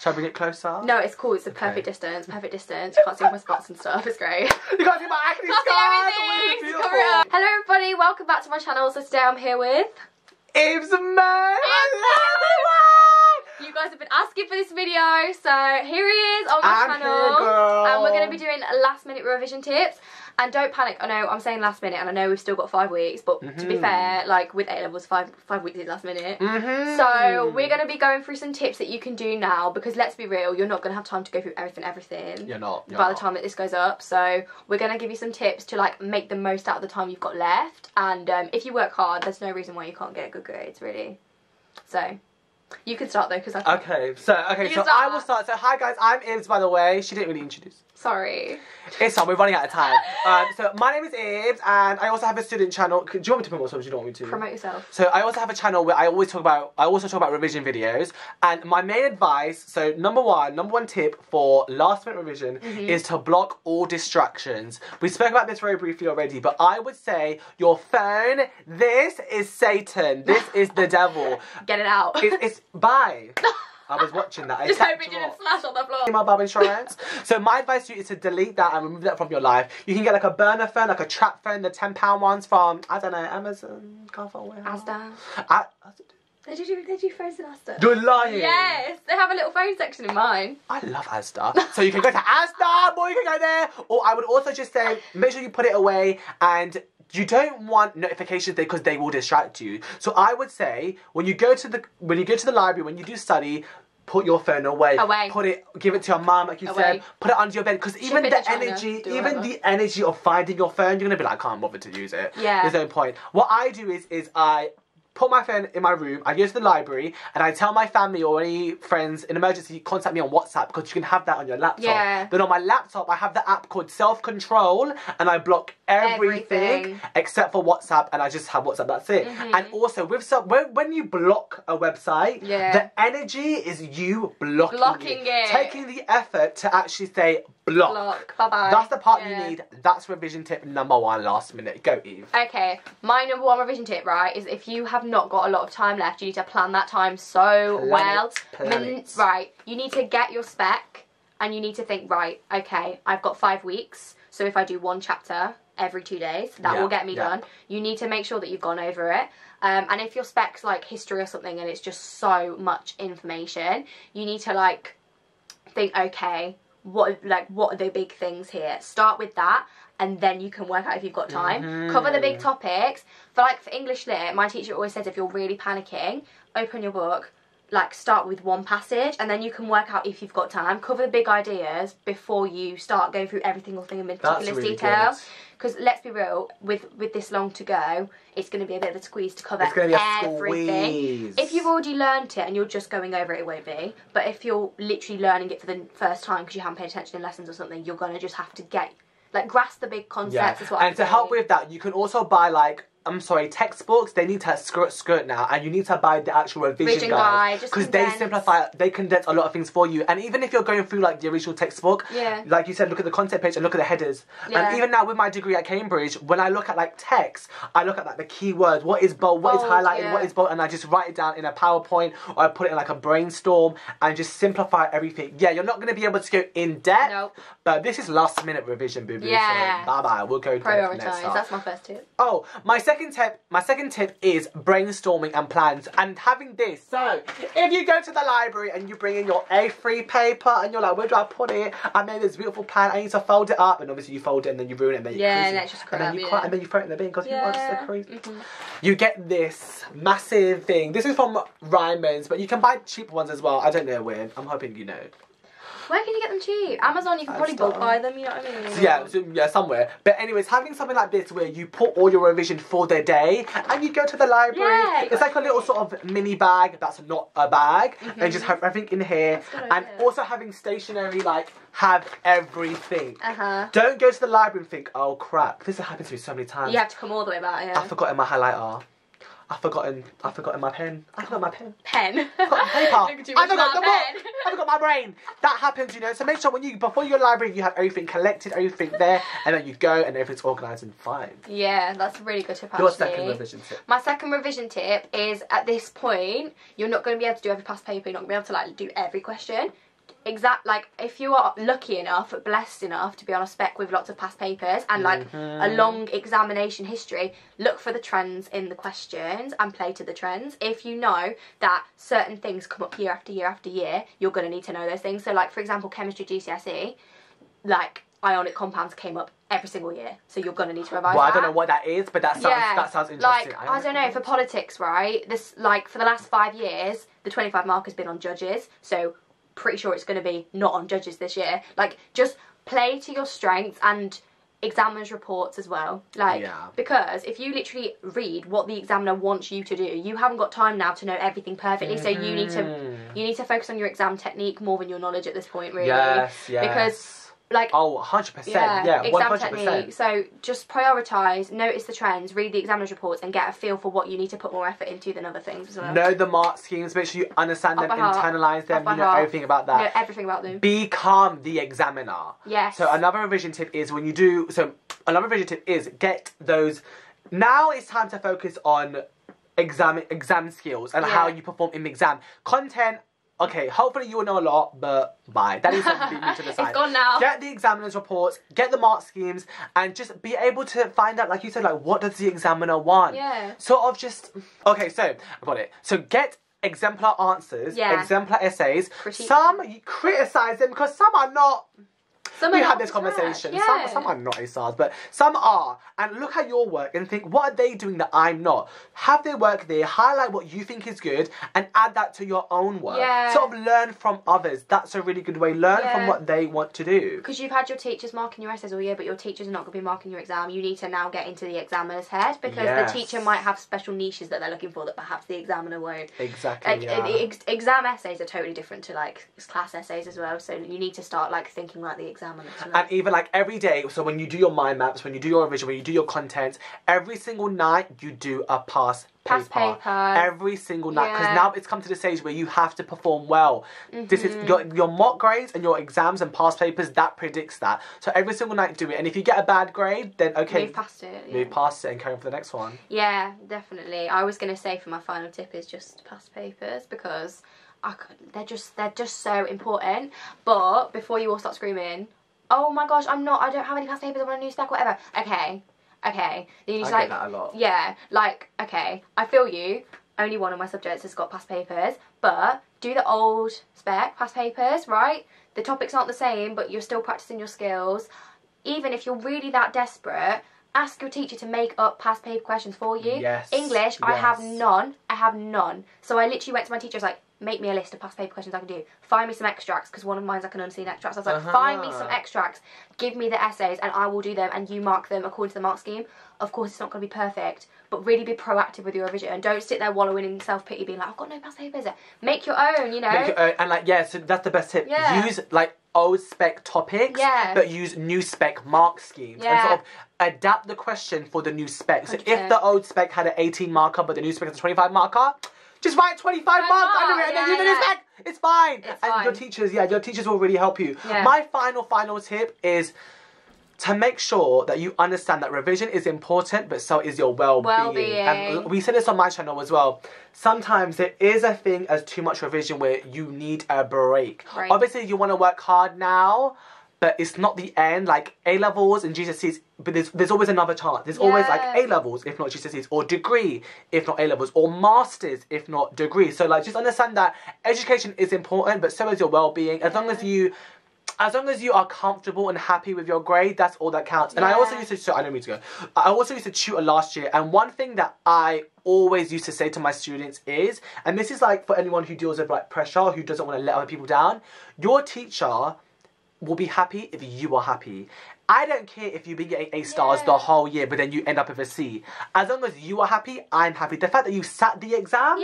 Shall I bring it closer? No, it's cool. It's the perfect distance. Perfect distance. You can't see my spots and stuff. It's great. You can't see my acne scars. It's beautiful. Hello, everybody. Welcome back to my channel. So today I'm here with Ibs and May. Hello, everyone. You guys have been asking for this video, so here he is on my channel, and we're going to be doing last-minute revision tips. And don't panic. I know I'm saying last minute, and I know we've still got 5 weeks, but to be fair, like with A levels, five weeks is last minute. So we're going to be going through some tips that you can do now, because let's be real, you're not going to have time to go through everything. You're not. You're by the time that this goes up, so we're going to give you some tips to like make the most out of the time you've got left. And if you work hard, there's no reason why you can't get good grades, really. So. You can start though, because I can't. Okay, so I will start. So hi guys, I'm Ibs, by the way. She didn't really introduce. Sorry. It's on, we're running out of time. So my name is Ibs, and I also have a student channel. Do you want me to promote myself? Do you don't want me to? Promote yourself. So I also have a channel where I also talk about revision videos. And my main advice, so number one tip for last minute revision is to block all distractions. We spoke about this very briefly already, but I would say your phone, this is Satan. This is the devil. Get it out. It's bye. I was watching that. I just hope it didn't slash on the floor. My mobile insurance. So my advice to you is to delete that and remove that from your life. You can get like a burner phone, like a trap phone, the £10 ones from, I don't know, Amazon, can't find where. Asda. They do phones in Asda. You're lying. Yes, they have a little phone section in mine. I love Asda. So you can go to Asda, boy, you can go there. Or I would also just say, make sure you put it away, and you don't want notifications there because they will distract you. So I would say when you go to the library, when you do study, put your phone away. Put it, give it to your mum, like you said. Put it under your bed, because even the energy, of finding your phone, you're gonna be like, I can't bother to use it. Yeah. There's no point. What I do is I put my phone in my room, I go to the library, and I tell my family or any friends in emergency, contact me on WhatsApp, because you can have that on your laptop. Yeah. Then on my laptop, I have the app called Self Control, and I block everything except for WhatsApp, and I just have WhatsApp, that's it. And also, with when you block a website, the energy is you blocking it. Taking the effort to actually say, block. Bye-bye. That's the part you need. That's revision tip number one, last minute. Go, Eve. Okay, my number one revision tip, right, is if you have not got a lot of time left, you need to plan that time so well. You need to get your spec, and you need to think, right, okay, I've got 5 weeks, so if I do one chapter every 2 days, that will get me done. You need to make sure that you've gone over it. And if your spec's like history or something, and it's just so much information, you need to like think, okay, what are the big things here? Start with that, and then you can work out if you've got time. Cover the big topics. For English Lit, my teacher always says, if you're really panicking, open your book, like start with one passage, and then you can work out if you've got time. Cover the big ideas before you start going through every single thing in meticulous detail. Because let's be real, with this long to go, it's going to be a bit of a squeeze to cover everything. If you've already learned it and you're just going over it, it won't be. But if you're literally learning it for the first time because you haven't paid attention in lessons or something, you're going to just have to get, like, grasp the big concepts as well. And to help with that, you can also buy, like, textbooks, they need to skirt now, and you need to buy the actual revision guide, because they simplify, they condense a lot of things for you. And even if you're going through like the original textbook, like you said, look at the content page and look at the headers. And even now with my degree at Cambridge, when I look at like text, I look at like the keywords, what is bold, what is highlighted, what is bold, and I just write it down in a PowerPoint, or I put it in like a brainstorm and just simplify everything. Yeah, you're not going to be able to go in depth, but this is last minute revision, boo boo. Yeah. So bye bye, we'll go prioritize. That's my first tip. Oh, my second tip is brainstorming and plans and having this. So if you go to the library and you bring in your A3 paper and you're like, where do I put it? I made this beautiful plan. I need to fold it up, and obviously you fold it and then you ruin it and then you and then you throw it in the bin because you are so crazy. You get this massive thing. This is from Ryman's, but you can buy cheap ones as well. I don't know where. I'm hoping you know. Where can you get them cheap? Amazon, you can probably bulk buy them, you know what I mean? So yeah, somewhere. But anyways, having something like this where you put all your revision for the day and you go to the library. It's like a little sort of mini bag that's not a bag. And just have everything in here. And also having stationery, like, have everything. Don't go to the library and think, oh crap, this has happened to me so many times. You have to come all the way back, I've forgotten my highlighter. I've forgotten my pen. I've forgotten my pen. I've forgotten paper. I've forgotten the book. I've forgotten my brain. That happens, you know. So make sure when you, before you go to the library, you have everything collected, everything there, and then you go and everything's organised and fine. Yeah, that's a really good tip, actually. Your second revision tip. My second revision tip is, at this point, you're not going to be able to do every past paper. You're not going to be able to, like, do every question. like if you are lucky enough, blessed enough to be on a spec with lots of past papers and like a long examination history, look for the trends in the questions and play to the trends. If you know that certain things come up year after year after year, you're going to need to know those things. So like, for example, Chemistry GCSE, like ionic compounds came up every single year, so you're going to need to revise that. Well, I don't know what that is, but that sounds, that sounds interesting. Like, I don't know, for politics, right, this, like, for the last 5 years, the 25 mark has been on judges, so pretty sure it's going to be not on judges this year. Like, just play to your strengths and examiner's reports as well. Like, because if you literally read what the examiner wants you to do, you haven't got time now to know everything perfectly, so you need to focus on your exam technique more than your knowledge at this point, really. Yes. Because... like, oh, 100%. Yeah, 100%. So just prioritise, notice the trends, read the examiner's reports, and get a feel for what you need to put more effort into than other things as well. Know the mark schemes, make sure you understand them, internalise them, you know everything about that. Know everything about them. Become the examiner. Yes. So another revision tip is when you do, so another revision tip is get those, now it's time to focus on exam skills and how you perform in the exam. Content, okay, hopefully you will know a lot, but bye. That is something new to the side. It's gone now. Get the examiner's reports, get the mark schemes, and just be able to find out, like you said, like, what does the examiner want? Yeah. Sort of just... okay, so, I've got it. So get exemplar answers, exemplar essays. Some, you criticise them, because some are not... some we had this conversation. Some are not ASARs, but some are. And look at your work and think, what are they doing that I'm not? Have their work there, highlight what you think is good, and add that to your own work. Yeah. Sort of learn from others. That's a really good way. Learn from what they want to do. Because you've had your teachers marking your essays all year, but your teachers are not going to be marking your exam. You need to now get into the examiner's head, because the teacher might have special niches that they're looking for that perhaps the examiner won't. Exactly. Like, exam essays are totally different to like class essays as well. So you need to start like thinking like the exam. And even like every day, so when you do your mind maps, when you do your revision, when you do your content, every single night you do a past paper. Every single night, because now it's come to the stage where you have to perform well. This is your mock grades and your exams and past papers, that predicts that. So every single night do it, and if you get a bad grade, then okay, move past it, and carry on for the next one. Yeah, definitely. I was going to say, for my final tip is just past papers, because they're just so important. But before you all start screaming, oh my gosh, I don't have any past papers, I'm on a new spec, whatever. Okay. You need to, I get that a lot. Yeah, like, okay, I feel you. Only one of my subjects has got past papers, but do the old spec past papers, right? The topics aren't the same, but you're still practicing your skills. Even if you're really that desperate, ask your teacher to make up past paper questions for you. Yes. English, yes. I have none. So I literally went to my teacher, I was like, make me a list of past paper questions I can do. Find me some extracts, because one of mine's like an unseen extract. So I was like, find me some extracts, give me the essays, and I will do them, and you mark them according to the mark scheme. Of course, it's not going to be perfect, but really be proactive with your revision, and don't sit there wallowing in self-pity, being like, I've got no past papers. Make your own, you know? Make your own, and like, yeah, so that's the best tip. Yeah. Use, like, old spec topics, but use new spec mark schemes. Yeah. And sort of adapt the question for the new spec. So if the old spec had an 18 marker, but the new spec has a 25 marker, just write 25 marks under it and then do the spec. It's fine. Your teachers, your teachers will really help you. Yeah. My final tip is to make sure that you understand that revision is important, but so is your well-being. And we said this on my channel as well. Sometimes there is a thing as too much revision where you need a break. Right. Obviously, you want to work hard now, but it's not the end. Like, A levels and GCSEs, but there's always another chance. There's always like A levels, if not GCSEs, or degree, if not A levels, or masters, if not degree. So like, just understand that education is important, but so is your well-being. As long as you, are comfortable and happy with your grade, that's all that counts. And I also used to, I also used to tutor last year, and one thing that I always used to say to my students is, and this is like for anyone who deals with like pressure, who doesn't want to let other people down, your teacher will be happy if you are happy. I don't care if you've been getting A stars the whole year, but then you end up with a C. As long as you are happy, I'm happy. The fact that you sat the exam,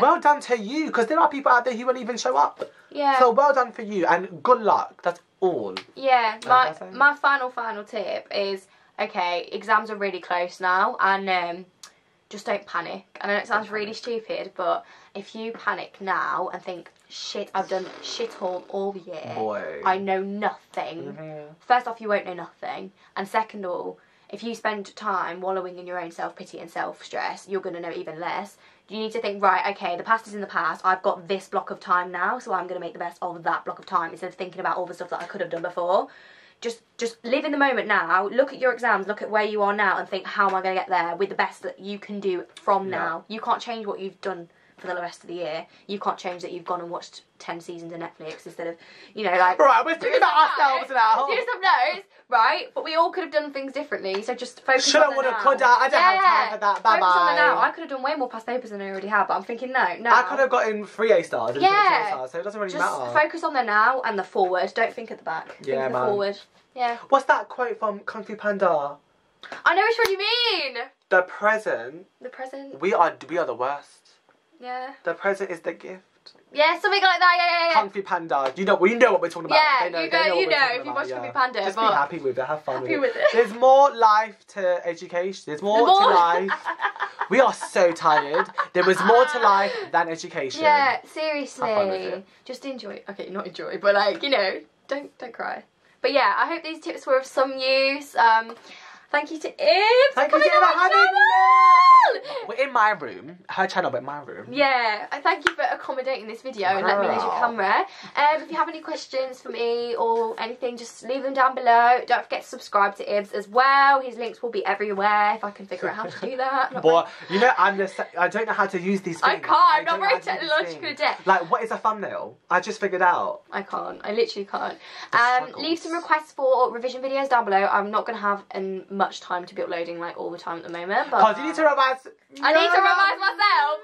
well done to you, because there are people out there who won't even show up. Yeah. So well done for you, and good luck. That's all. Yeah, my final tip is, okay, exams are really close now, and just don't panic. I know it sounds really stupid, but if you panic now and think, shit, I've done shit all year, I know nothing. First off, you won't know nothing. And second all, if you spend time wallowing in your own self-pity and self-stress, you're going to know even less. You need to think, right, okay, the past is in the past, I've got this block of time now, so I'm going to make the best of that block of time, instead of thinking about all the stuff that I could have done before. Just live in the moment now, look at your exams, look at where you are now, and think, how am I going to get there with the best that you can do from now? You can't change what you've done for the rest of the year. You can't change that you've gone and watched 10 seasons of Netflix instead of, you know, like... Right, we're thinking about ourselves now. Do some notes, right? But we all could have done things differently, so just focus on the now. I don't have time for that, bye-bye. Focus on the now. I could have done way more past papers than I already have, but I'm thinking, no. I could have gotten 3 A-stars and 2 A-stars, so it doesn't really matter. Just focus on the now and the forward. Don't think at the back. Yeah, think the forward. Yeah. What's that quote from Kung Fu Panda? I know which one you mean. The present. The present. We are the worst. Yeah. The present is the gift. Yeah, something like that. Yeah. Kung Fu Panda. You know what we're talking about. Yeah, you know if you watch Kung Fu Panda. Just be happy with it. Have fun with it. There's more life to education. There's more to life. We are so tired. There was more to life than education. Yeah, seriously. Have fun with it. Just enjoy. Okay, not enjoy, but like, you know, don't cry. But yeah, I hope these tips were of some use. Thank you to Ibs for coming on my channel! We're in my room. Her channel, but my room. Yeah. And thank you for accommodating this video and letting me use your camera. If you have any questions for me or anything, just leave them down below. Don't forget to subscribe to Ibs as well. His links will be everywhere if I can figure out how to do that. But, you know, I don't know how to use these things. I can't. I'm not very technological adept. Like, what is a thumbnail? I just figured out. I can't. I literally can't. Leave some requests for revision videos down below. I'm not going to have an... much time to be uploading like all the time at the moment, but you need to revise. I need to revise myself,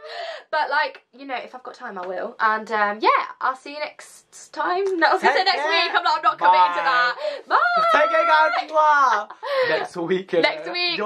but like, you know, if I've got time I will, and yeah, I'll see you next time. No, I was gonna say next week. I'm not committing to that. Bye. Take care, guys. Next week. Next week.